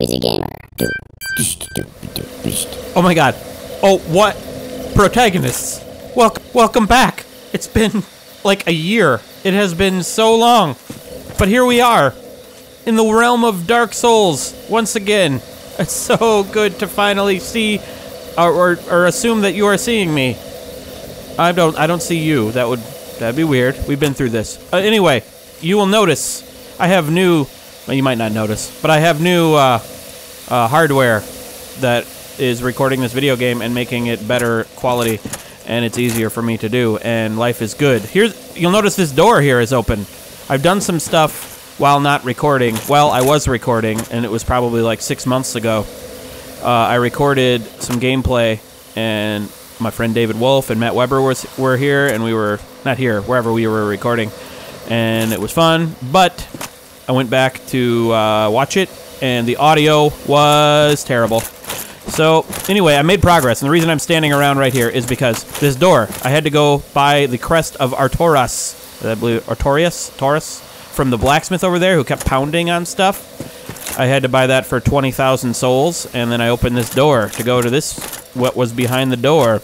Wheezy Gamer. Oh my god. Oh, what? Protagonists. Welcome back. It's been like a year. It has been so long. But here we are, in the realm of Dark Souls, once again. It's so good to finally see, or assume that you are seeing me. I don't see you. That'd be weird. We've been through this. Anyway, you will notice I have new, well, you might not notice, but I have new hardware that is recording this video game and making it better quality, and it's easier for me to do, and life is good. Here's, you'll notice this door here is open. I've done some stuff while not recording. Well, I was recording, and it was probably like 6 months ago. I recorded some gameplay, and my friend David Wolf and Matt Weber were here, and we were, not here, wherever we were recording, and it was fun, but I went back to watch it, and the audio was terrible. So, anyway, I made progress, and the reason I'm standing around right here is because this door, I had to go by the crest of Artorias, I believe, Artorias? Taurus? From the blacksmith over there who kept pounding on stuff. I had to buy that for 20,000 souls, and then I opened this door to go to this, what was behind the door,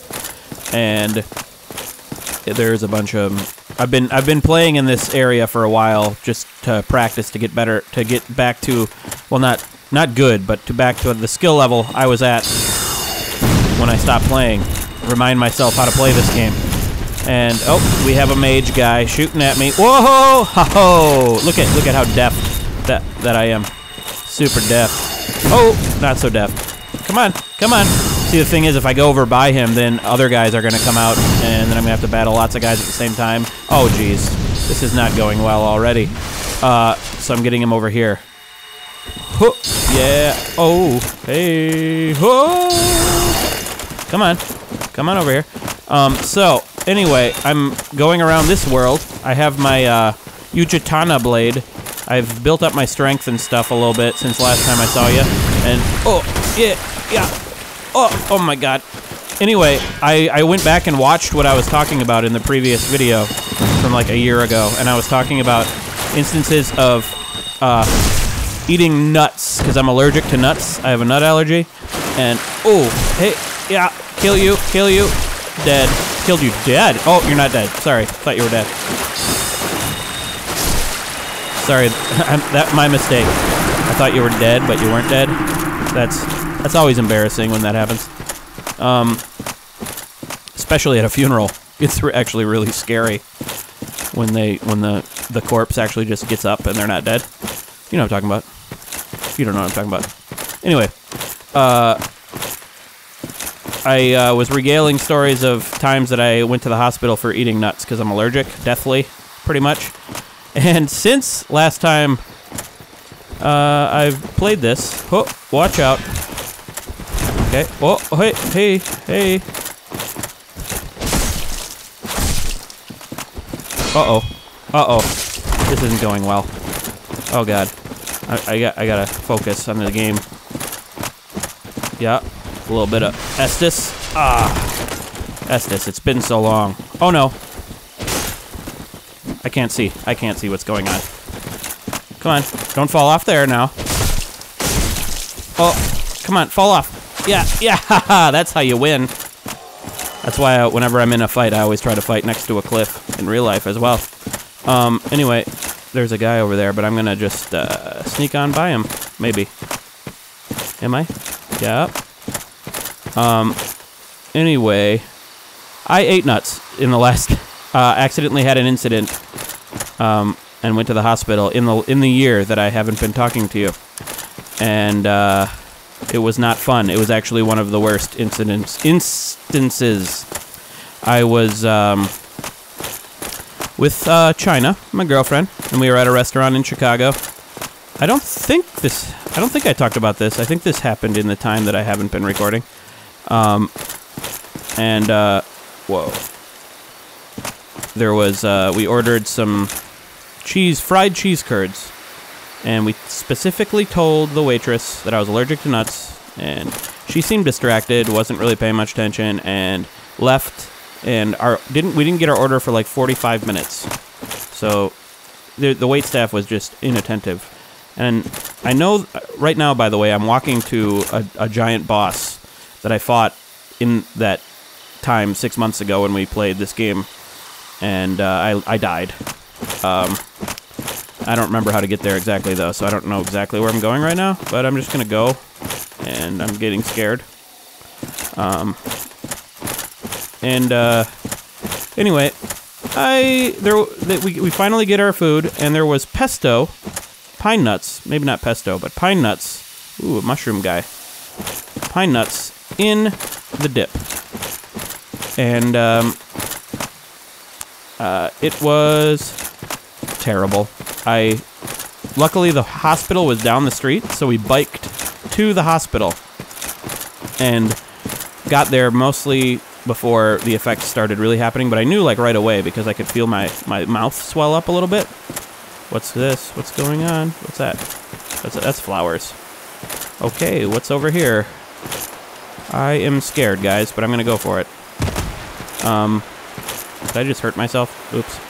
and there's a bunch of them. I've been playing in this area for a while just to practice, to get better, to get back to, well, not good, but to back to the skill level I was at when I stopped playing. Remind myself how to play this game. And oh, we have a mage guy shooting at me. Whoa! Ho-ho! Look at how deft that I am. Super deft. Oh, not so deft. Come on, come on. See, the thing is, if I go over by him, then other guys are gonna come out, and then I'm gonna have to battle lots of guys at the same time. Oh, geez, this is not going well already. So I'm getting him over here. Huh. Yeah. Oh. Hey. Oh. Come on. Come on over here. So, anyway, I'm going around this world. I have my Yuchitana blade. I've built up my strength and stuff a little bit since last time I saw you. And, oh, yeah, yeah. Oh my god. Anyway, I went back and watched what I was talking about in the previous video from like a year ago. And I was talking about instances of eating nuts, because I'm allergic to nuts. I have a nut allergy. And, oh, hey, yeah, kill you, dead. Killed you dead. Oh, you're not dead. Sorry, thought you were dead. Sorry, that's my mistake. I thought you were dead, but you weren't dead. That's always embarrassing when that happens. Especially at a funeral. It's actually really scary when the corpse actually just gets up and they're not dead. You know what I'm talking about. You don't know what I'm talking about. Anyway, I was regaling stories of times that I went to the hospital for eating nuts because I'm allergic, deathly, pretty much. And since last time I've played this, oh, watch out. Okay, oh, hey, hey, hey. Uh-oh, this isn't going well. Oh god, I gotta focus on the game. Yeah. A little bit of Estus. Ah, Estus, it's been so long. Oh no. I can't see what's going on. Come on, don't fall off there now. Oh, come on, fall off. Yeah, haha, that's how you win. That's why whenever I'm in a fight, I always try to fight next to a cliff in real life as well. Anyway, there's a guy over there, but I'm gonna just sneak on by him, maybe. Am I? Yeah. Anyway, I ate nuts in the last, accidentally had an incident, and went to the hospital in the year that I haven't been talking to you. And, it was not fun. It was actually one of the worst instances. I was, with, China, my girlfriend, and we were at a restaurant in Chicago. I don't think I talked about this. I think this happened in the time that I haven't been recording. Whoa. There was, we ordered some fried cheese curds, and we specifically told the waitress that I was allergic to nuts, and she seemed distracted, wasn't really paying much attention, and left, and we didn't get our order for like 45 minutes. So, the waitstaff was just inattentive, And I know right now, by the way, I'm walking to a giant boss that I fought in that time 6 months ago when we played this game, and I died. I don't remember how to get there exactly, though, so I don't know exactly where I'm going right now, but I'm just gonna go, and I'm getting scared. Anyway, we finally get our food, and there was pesto, pine nuts, maybe not pesto, but pine nuts, ooh, a mushroom guy, pine nuts in the dip. And, it was terrible. Luckily the hospital was down the street, so we biked to the hospital and got there mostly before the effects started really happening, but I knew like right away because I could feel my mouth swell up a little bit. What's this? What's going on? What's that? That's flowers. Okay, what's over here? I am scared, guys, but I'm gonna go for it. Did I just hurt myself? Oops.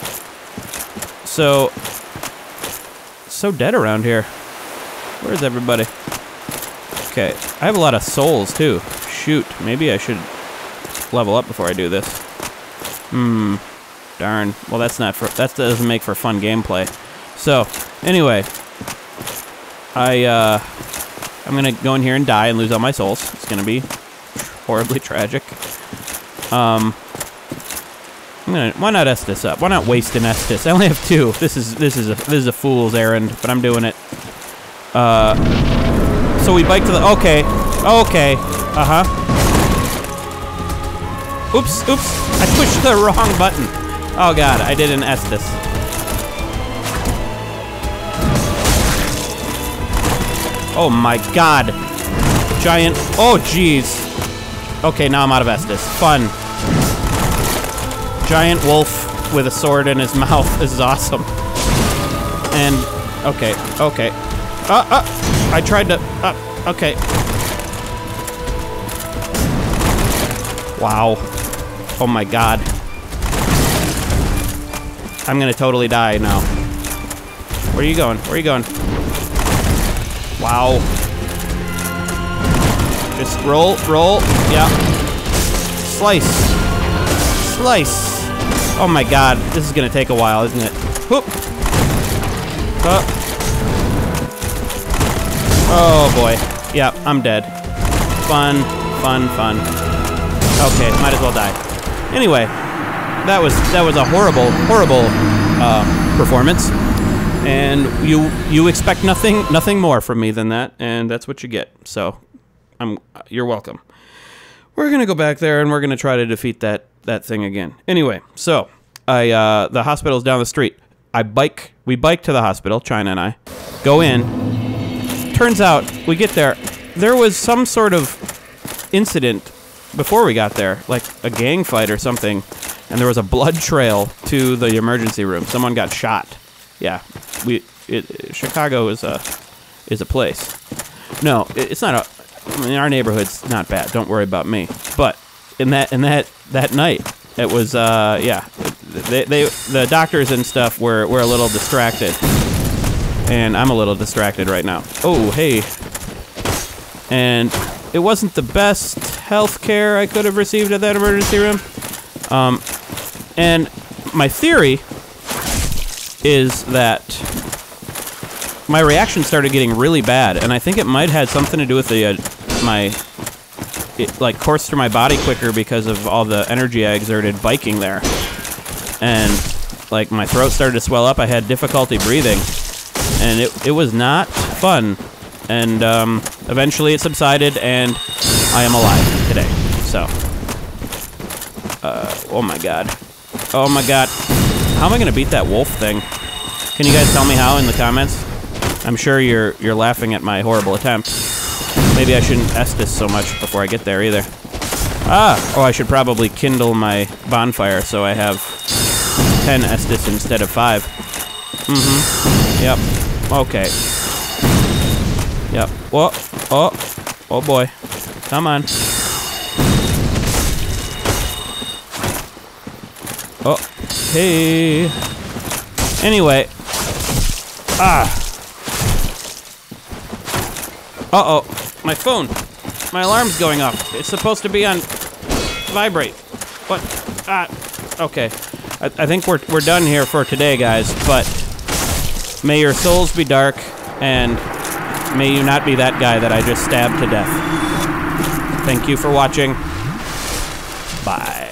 So dead around here. Where's everybody? Okay, I have a lot of souls too. Shoot, maybe I should level up before I do this. Darn. Well, that doesn't make for fun gameplay. So, anyway, I'm gonna go in here and die and lose all my souls. It's gonna be horribly tragic. Why not Estus up? Why not waste an Estus? I only have two. This is a fool's errand, but I'm doing it. So we bike to the. Okay. Oops. I pushed the wrong button. Oh god, I did an Estus. Oh my god. Giant. Oh jeez. Okay, now I'm out of Estus. Fun. Giant wolf with a sword in his mouth. This is awesome. And, okay. I tried to, okay. Wow. Oh my god. I'm gonna totally die now. Where are you going? Wow. Just roll, yeah. Slice. Oh my god, this is gonna take a while, isn't it? Whoop! Oh boy. Yeah, I'm dead. Fun. Okay, might as well die. Anyway, that was a horrible performance, and you expect nothing more from me than that, and that's what you get. So, you're welcome. We're gonna go back there, and we're gonna try to defeat that thing again. Anyway, so the hospital's down the street. We bike to the hospital, China and I. Go in. Turns out we get there. There was some sort of incident before we got there, like a gang fight or something, and there was a blood trail to the emergency room. Someone got shot. Yeah. Chicago is a place. No, it's not our neighborhood's not bad. Don't worry about me. But in that night, it was the doctors and stuff were a little distracted, and I'm a little distracted right now. Oh hey, and it wasn't the best healthcare I could have received at that emergency room. And my theory is that my reaction started getting really bad, and I think it might have had something to do with the it like coursed through my body quicker because of all the energy I exerted biking there. And like my throat started to swell up, I had difficulty breathing, and it was not fun. And eventually it subsided, and I am alive today. So oh my god, how am I gonna beat that wolf thing? Can you guys tell me how in the comments? I'm sure you're laughing at my horrible attempt. Maybe I shouldn't Estus so much before I get there either. Oh, I should probably kindle my bonfire so I have 10 Estus instead of 5. Yep. Okay. Yep. Whoa. Oh boy. Come on. Oh. Hey. Anyway. Uh-oh, my phone. My alarm's going off. It's supposed to be on vibrate. What? Ah, okay. I think we're done here for today, guys, but may your souls be dark, and may you not be that guy that I just stabbed to death. Thank you for watching. Bye.